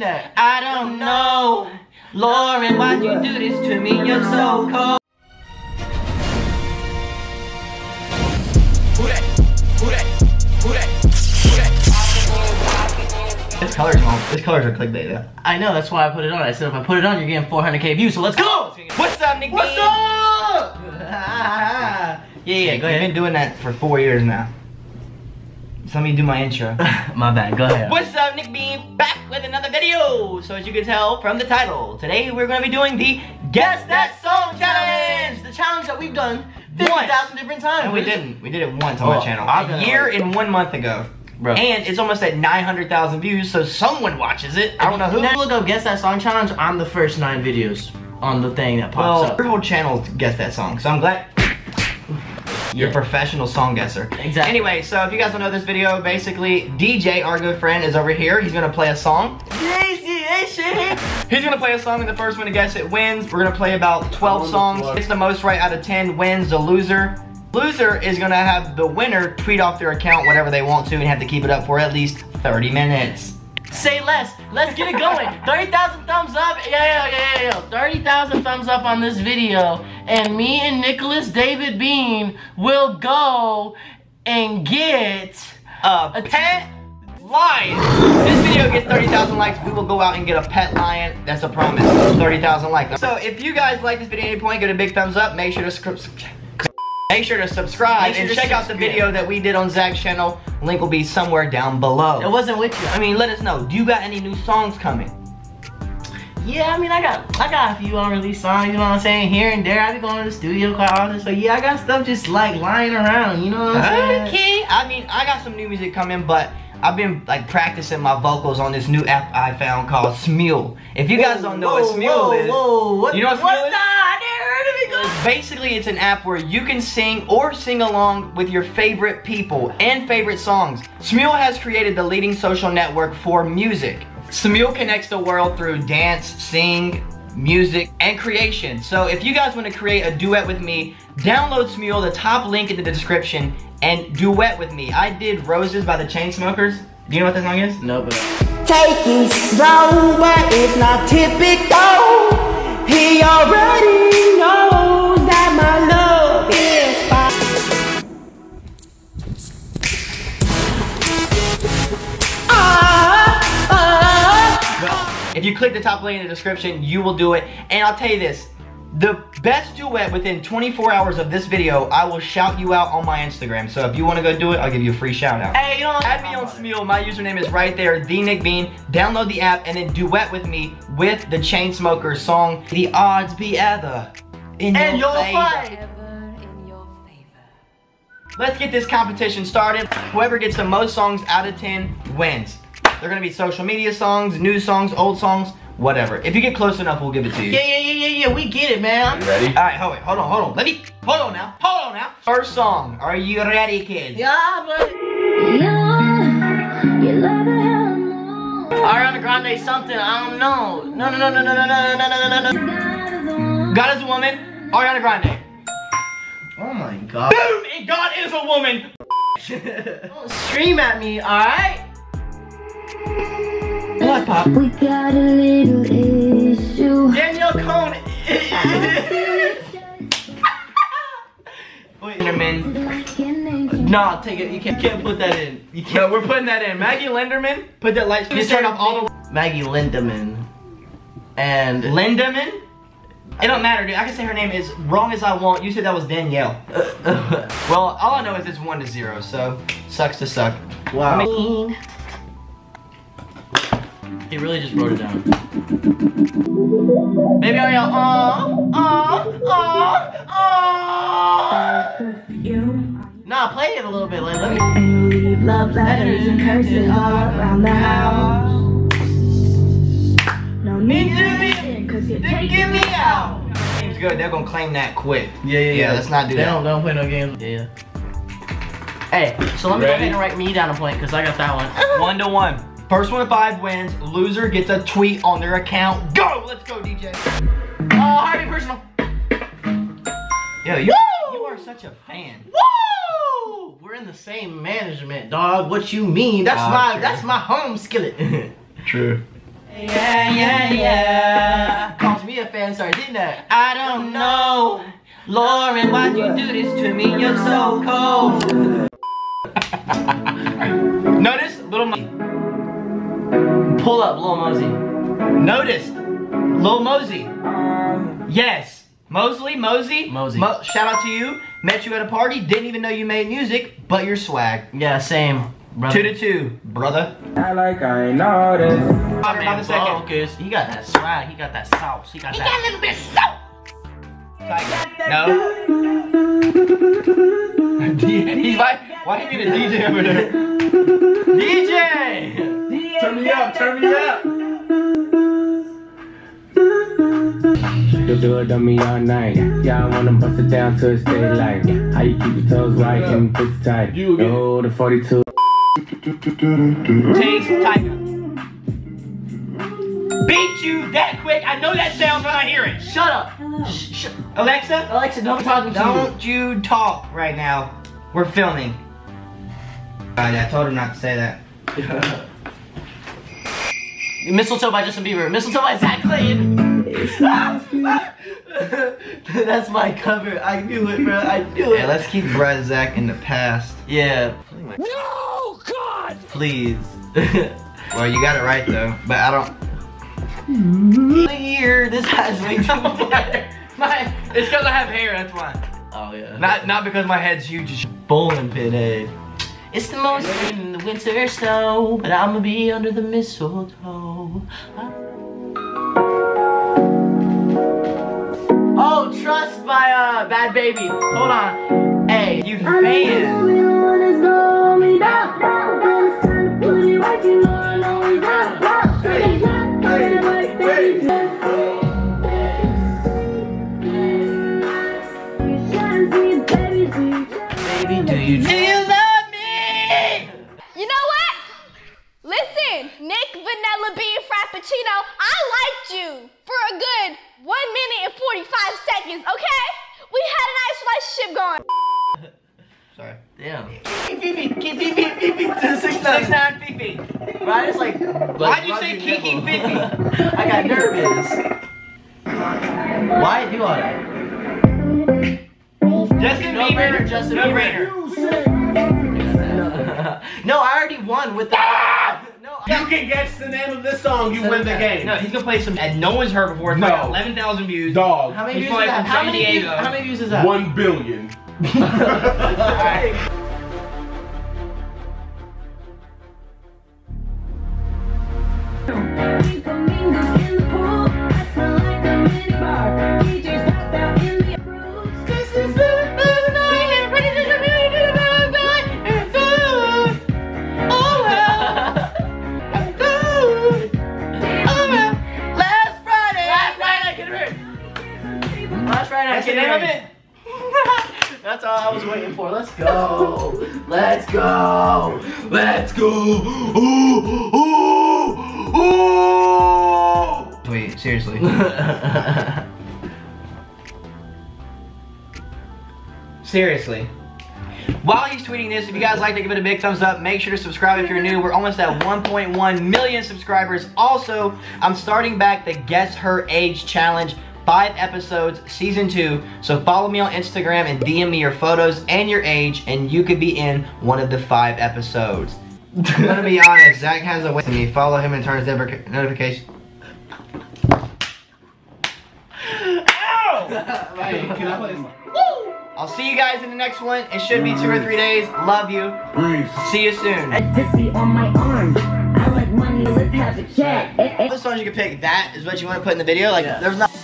that? I don't know. Lauren, why'd you do this to me? You're so cold. This color's home. This color's a clickbait though. I know, that's why I put it on. I said if I put it on, you're getting 400K views, so let's go! What's up, Nick? What's up? Yeah, go ahead. I've been doing that for 4 years now. So let me do my intro. My bad, go ahead. What's up, Nick Bean? Back with another video. So as you can tell from the title, today we're gonna be doing the Guess That Song Challenge! The challenge that we've done 50,000 different times. And we did it once on my channel. A year and 1 month ago. Bro. And it's almost at 900,000 views, so someone watches it. I don't know who. We'll go Guess That Song Challenge on the first 9 videos on the thing that pops up. Your whole channel Guess That Song, so I'm glad. You're a professional song guesser. Exactly. Anyway, so if you guys don't know this video, basically DJ, our good friend, is over here. He's gonna play a song. He's gonna play a song, and the first one to guess it wins. We're gonna play about 12 songs. It's the most right out of 10 wins the loser. Loser is gonna have the winner tweet off their account whatever they want to and have to keep it up for at least 30 minutes. Say less. Let's get it going. 30,000 thumbs up. Yeah. 30,000 thumbs up on this video. And me and Nicholas David Bean will go and get a pet lion. This video gets 30,000 likes. We will go out and get a pet lion. That's a promise. 30,000 likes. So if you guys like this video at any point, give it a big thumbs up. Make sure to subscribe and check out the video that we did on Zach's channel. Link will be somewhere down below. It wasn't with you. I mean, let us know. Do you got any new songs coming? Yeah, I mean, I got a few unreleased songs, you know what I'm saying? Here and there. I be going to the studio quite often. So yeah, I got stuff just like lying around, you know what I'm saying? Okay. I mean, I got some new music coming, but I've been like practicing my vocals on this new app I found called Smule. If you guys don't know what Smule is, you know what Smule is? Basically, it's an app where you can sing or sing along with your favorite people and favorite songs. Smule has created the leading social network for music. Smule connects the world through dance, sing, music, and creation. So if you guys want to create a duet with me, download Smule, the top link in the description, and duet with me. I did Roses by the Chainsmokers. Do you know what that song is? No, but... Taking slow, but it's not typical. He already knows. If you click the top link in the description, you will do it. And I'll tell you this, the best duet within 24 hours of this video, I will shout you out on my Instagram. So if you want to go do it, I'll give you a free shout out. Hey, you know, add me on Smule. My username is right there, the Nick Bean. Download the app and then duet with me with the Chainsmokers song, The Odds Be Ever in your favor. Let's get this competition started. Whoever gets the most songs out of 10 wins. They're gonna be social media songs, new songs, old songs, whatever. If you get close enough, we'll give it to you. Yeah, we get it, man. You ready? All right, hold on. Hold on now. First song, are you ready, kids? Yeah, buddy. Ariana Grande, something, I don't know. No. God is a woman, Ariana Grande. Oh my God. Boom, God is a woman. Don't scream at me, all right? Blood pop. We got a little issue. Danielle Cohn. Lindemann. No, take it. You can't put that in. You can't. No, we're putting that in. Maggie Lindemann. Put that light. Just turn off all the. Maggie Lindemann. And Lindemann. It don't matter, dude. I can say her name as wrong as I want. You said that was Danielle. Well, all I know is it's 1-0, so sucks to suck. Wow. I mean, he really just wrote it down. Maybe I'll yell, Nah, play it a little bit, like, let me. And leave love letters and curses all around the house. No need to be, cause you're taking me out. Game's good, they're gonna claim that quick. Yeah, let's not do that. They don't play no games. Yeah. Hey, so let me go ahead and write me down a point, cause I got that one. 1-1. First one to 5 wins. Loser gets a tweet on their account. Go! Let's go, DJ. Oh, Harvey personal. Yo, you are such a fan. Woo! We're in the same management, dog. What you mean? That's my home skillet. True. Yeah, yeah, yeah. Cost me a fan sorry, didn't it? I don't know. Lauren, why'd you do this to me? You're so cold. Alright. Notice Lil Mosey. Pull up Lil Mosey. Notice Lil Mosey. Yes. Mosley, Mosey. Mosey. Shout out to you. Met you at a party. Didn't even know you made music, but you're swag. Yeah, same. Brother. 2 to 2, brother. I like I noticed. Oh, man, focus. He got that swag. He got that sauce. He got a little bit of sauce. No. He's like, why do you need a DJ over there? DJ! Turn me up. Turn me up. She'll do it on me all night. Yeah, I wanna bust it down to its daylight. How you keep your toes right and push tight. Oh, the 42. Taste tighter. Beat you that quick. I know that sound when I hear it. Shut up. Alexa? Alexa, don't talk to me. Don't you talk right now. We're filming. I told her not to say that. Mistletoe by Justin Bieber. Mistletoe by Zach Clayton. That's my cover. I knew it, bro. I knew it. Yeah, let's keep Brad Zach in the past. Yeah. No, God! Please. Well, you got it right, though. But I don't... Clear. This has way too much. It's because I have hair, that's why. Oh, yeah. Not because my head's huge as bowling pin head. It's the most in the winter snow, but I'm gonna be under the mistletoe. Oh, Trust by Bad Baby. Hold on. Hey, you fan. Baby, do you love me? You know what? Listen, Nick Vanilla Bean Frappuccino, I liked you for a good 1 minute and 45 seconds, okay? We had a nice relationship going. Sorry. Damn. Kiki 69 Fifi. Brian's like, why'd you say Kiki Fifi? I got nervous. Why do I? Justin Bieber, Justin Bieber. No, I already won with that. You can guess the name of this song, you win the game. No, he's gonna play some that no one's heard before. It's like 11,000 views. Dog. How many views is that? How many views is that? 1 billion. Alright. That's all I was waiting for. Let's go. Let's go. Let's go. Ooh, ooh, ooh. Wait, seriously. Seriously. While he's tweeting this, if you guys like to give it a big thumbs up, make sure to subscribe if you're new. We're almost at 1.1 million subscribers. Also, I'm starting back the Guess Her Age Challenge. 5 episodes, season 2. So follow me on Instagram and DM me your photos and your age, and you could be in one of the 5 episodes. I'm gonna be honest, Zach has a way to me. Follow him and turn his notification. Ow! I'll see you guys in the next one. It should be 2 or 3 days. Love you. See you soon. On my arm. I like money. Let's have a chat. All the songs you can pick, that is what you want to put in the video. Like, there's not.